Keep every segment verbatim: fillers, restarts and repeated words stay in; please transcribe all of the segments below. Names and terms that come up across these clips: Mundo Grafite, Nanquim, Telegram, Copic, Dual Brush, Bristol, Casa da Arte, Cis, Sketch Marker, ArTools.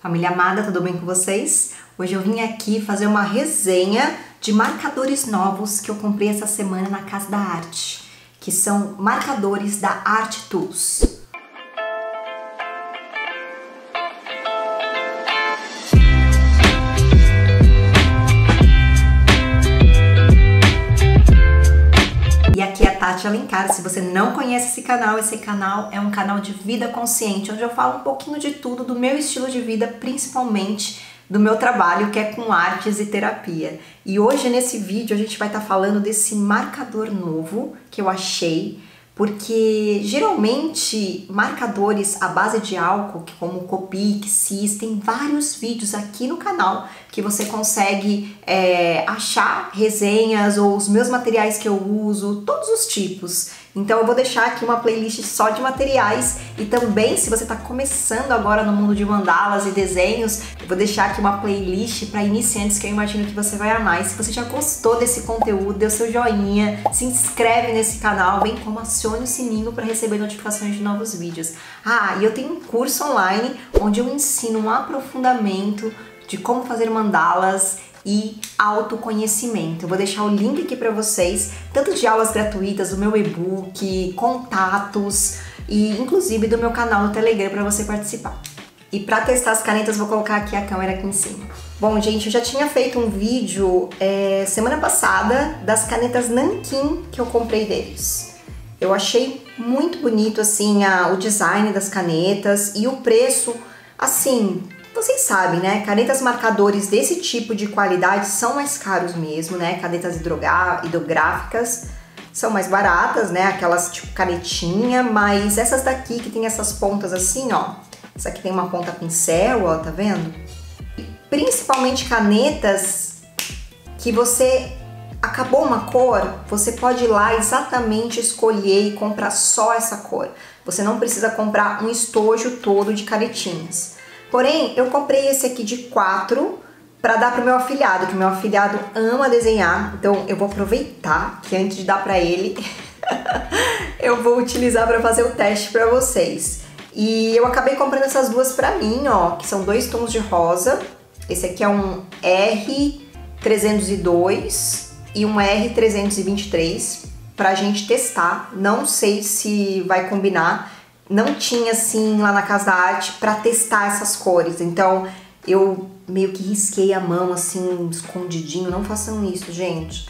Família amada, tudo bem com vocês? Hoje eu vim aqui fazer uma resenha de marcadores novos que eu comprei essa semana na Casa da Arte, que são marcadores da ArTools. Linkado. Se você não conhece esse canal, esse canal é um canal de vida consciente, onde eu falo um pouquinho de tudo, do meu estilo de vida, principalmente do meu trabalho, que é com artes e terapia. E hoje, nesse vídeo, a gente vai estar falando desse marcador novo que eu achei, porque geralmente marcadores à base de álcool, como Copic, Cis, tem vários vídeos aqui no canal que você consegue é, achar resenhas ou os meus materiais que eu uso, todos os tipos. Então eu vou deixar aqui uma playlist só de materiais e também, se você está começando agora no mundo de mandalas e desenhos, eu vou deixar aqui uma playlist para iniciantes que eu imagino que você vai amar. E se você já gostou desse conteúdo, dê o seu joinha, se inscreve nesse canal, bem como acione o sininho para receber notificações de novos vídeos. Ah, e eu tenho um curso online onde eu ensino um aprofundamento de como fazer mandalas e autoconhecimento. Eu vou deixar o link aqui para vocês, tanto de aulas gratuitas, do meu e-book, contatos e inclusive do meu canal no Telegram para você participar. E para testar as canetas, vou colocar aqui a câmera aqui em cima. Bom, gente, eu já tinha feito um vídeo é, semana passada das canetas Nanquim que eu comprei deles. Eu achei muito bonito assim a, o design das canetas e o preço, assim. Vocês sabem, né? Canetas marcadores desse tipo de qualidade são mais caros mesmo, né? Canetas hidrográficas são mais baratas, né? Aquelas tipo canetinha, mas essas daqui que tem essas pontas assim, ó. Essa aqui tem uma ponta pincel, ó, tá vendo? E principalmente canetas que você acabou uma cor, você pode ir lá exatamente escolher e comprar só essa cor. Você não precisa comprar um estojo todo de canetinhas. Porém, eu comprei esse aqui de quatro para dar pro meu afilhado, que meu afilhado ama desenhar. Então, eu vou aproveitar que antes de dar para ele, eu vou utilizar para fazer o teste para vocês. E eu acabei comprando essas duas para mim, ó, que são dois tons de rosa. Esse aqui é um R trezentos e dois e um R trezentos e vinte e três para a gente testar. Não sei se vai combinar. Não tinha, assim, lá na Casa da Arte pra testar essas cores. Então, eu meio que risquei a mão, assim, escondidinho. Não façam isso, gente.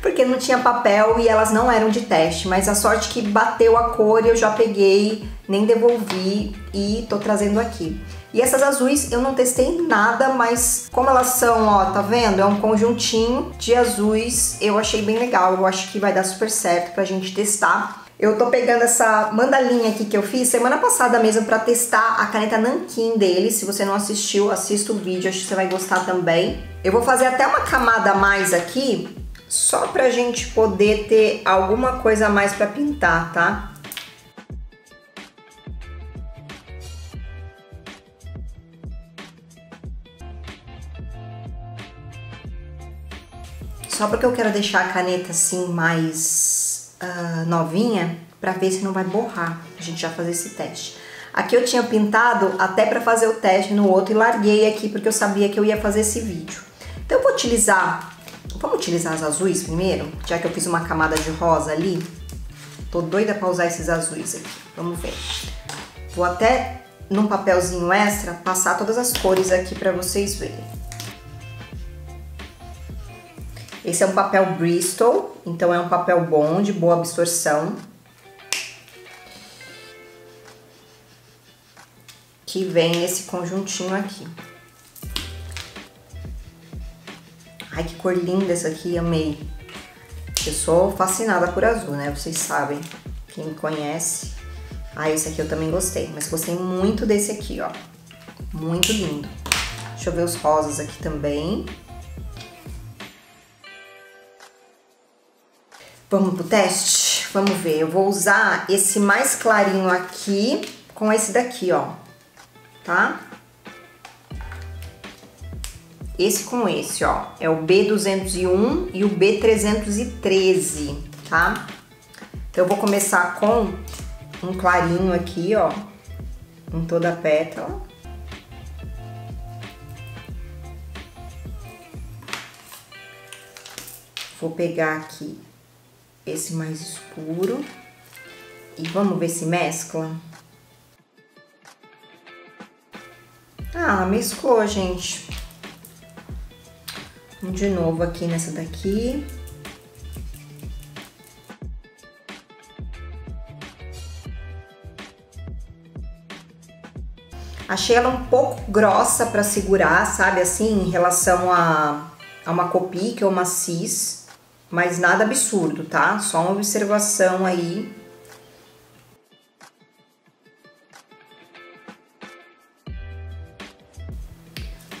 Porque não tinha papel e elas não eram de teste. Mas a sorte que bateu a cor eu já peguei, nem devolvi e tô trazendo aqui. E essas azuis eu não testei nada, mas como elas são, ó, tá vendo? É um conjuntinho de azuis. Eu achei bem legal. Eu acho que vai dar super certo pra gente testar. Eu tô pegando essa mandalinha aqui que eu fiz semana passada mesmo pra testar a caneta Nanquim dele. Se você não assistiu, assista o vídeo, acho que você vai gostar também. Eu vou fazer até uma camada a mais aqui, só pra gente poder ter alguma coisa a mais pra pintar, tá? Só porque eu quero deixar a caneta assim mais... Uh, novinha, pra ver se não vai borrar. A gente já fazer esse teste. Aqui eu tinha pintado até pra fazer o teste no outro e larguei aqui porque eu sabia que eu ia fazer esse vídeo. Então eu vou utilizar, vamos utilizar as azuis primeiro, já que eu fiz uma camada de rosa ali. Tô doida pra usar esses azuis aqui, vamos ver. Vou até, num papelzinho extra, passar todas as cores aqui pra vocês verem. Esse é um papel Bristol, então é um papel bom, de boa absorção. Que vem esse conjuntinho aqui. Ai, que cor linda essa aqui, amei. Eu sou fascinada por azul, né? Vocês sabem, quem me conhece. Ah, esse aqui eu também gostei, mas gostei muito desse aqui, ó. Muito lindo. Deixa eu ver os rosas aqui também. Vamos pro teste? Vamos ver. Eu vou usar esse mais clarinho aqui com esse daqui, ó. Tá? Esse com esse, ó. É o B duzentos e um e o B trezentos e treze, tá? Então, eu vou começar com um clarinho aqui, ó. Em toda a pétala. Vou pegar aqui esse mais escuro e vamos ver se mescla. Ah, mesclou, gente. De novo aqui nessa daqui. Achei ela um pouco grossa para segurar, sabe, assim, em relação a, a uma Copic ou uma Cis, mas nada absurdo, tá? Só uma observação aí.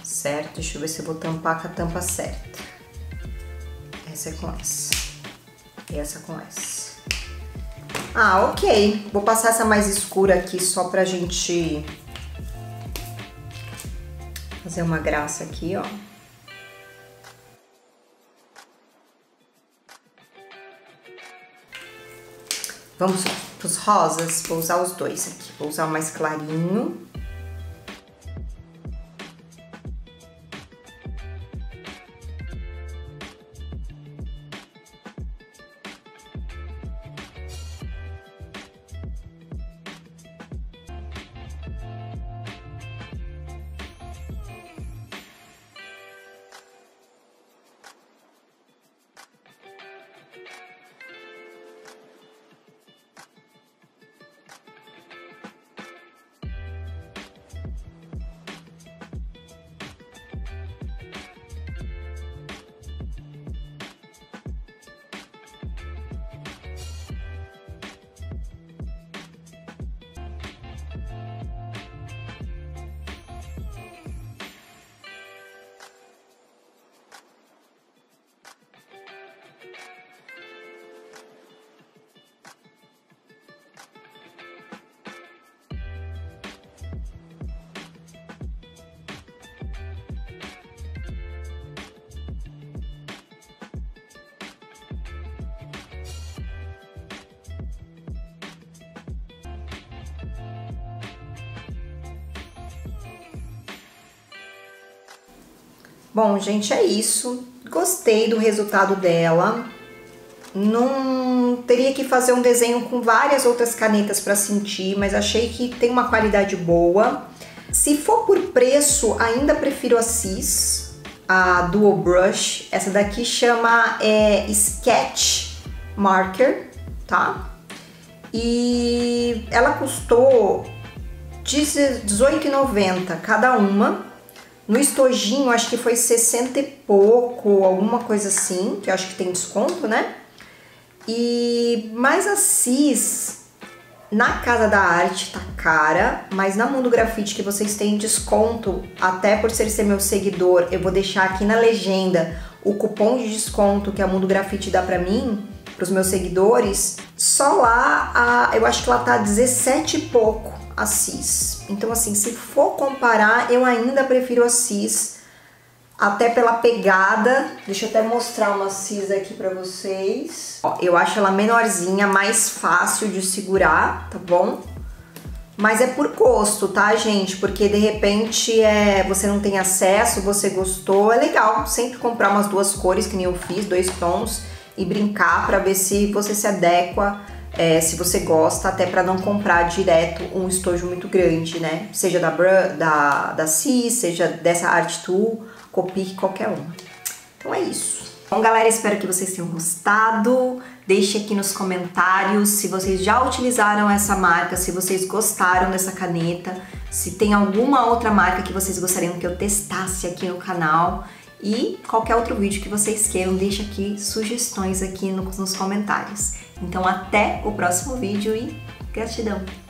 Certo? Deixa eu ver se eu vou tampar com a tampa certa. Essa é com essa. E essa com essa. Ah, ok. Vou passar essa mais escura aqui só pra gente... fazer uma graça aqui, ó. Vamos pros rosas, vou usar os dois aqui. Vou usar o mais clarinho. Bom, gente, é isso. Gostei do resultado dela. Não teria que fazer um desenho com várias outras canetas para sentir, mas achei que tem uma qualidade boa. Se for por preço, ainda prefiro a Cis, a Dual Brush. Essa daqui chama é, Sketch Marker, tá? E ela custou dezoito reais e noventa centavos cada uma. No estojinho, acho que foi sessenta e pouco, alguma coisa assim, que eu acho que tem desconto, né? E, mas a Cis, na Casa da Arte, tá cara, mas na Mundo Grafite, que vocês têm desconto, até por ser, ser meu seguidor, eu vou deixar aqui na legenda o cupom de desconto que a Mundo Grafite dá pra mim, pros meus seguidores, só lá, a, eu acho que ela tá dezessete e pouco. A Cis. Então, assim, se for comparar, eu ainda prefiro a Cis, até pela pegada. Deixa eu até mostrar uma Cis aqui pra vocês. Ó, eu acho ela menorzinha, mais fácil de segurar, tá bom? Mas é por gosto, tá, gente? Porque, de repente, é, você não tem acesso, você gostou, é legal. Sempre comprar umas duas cores, que nem eu fiz, dois tons, e brincar pra ver se você se adequa. É, se você gosta, até para não comprar direto um estojo muito grande, né? Seja da, da, da Cis, seja dessa ArTools, Copic, qualquer uma. Então é isso. Bom, galera, espero que vocês tenham gostado. Deixe aqui nos comentários se vocês já utilizaram essa marca, se vocês gostaram dessa caneta, se tem alguma outra marca que vocês gostariam que eu testasse aqui no canal. E qualquer outro vídeo que vocês queiram, deixa aqui sugestões aqui no, nos comentários. Então até o próximo vídeo e gratidão!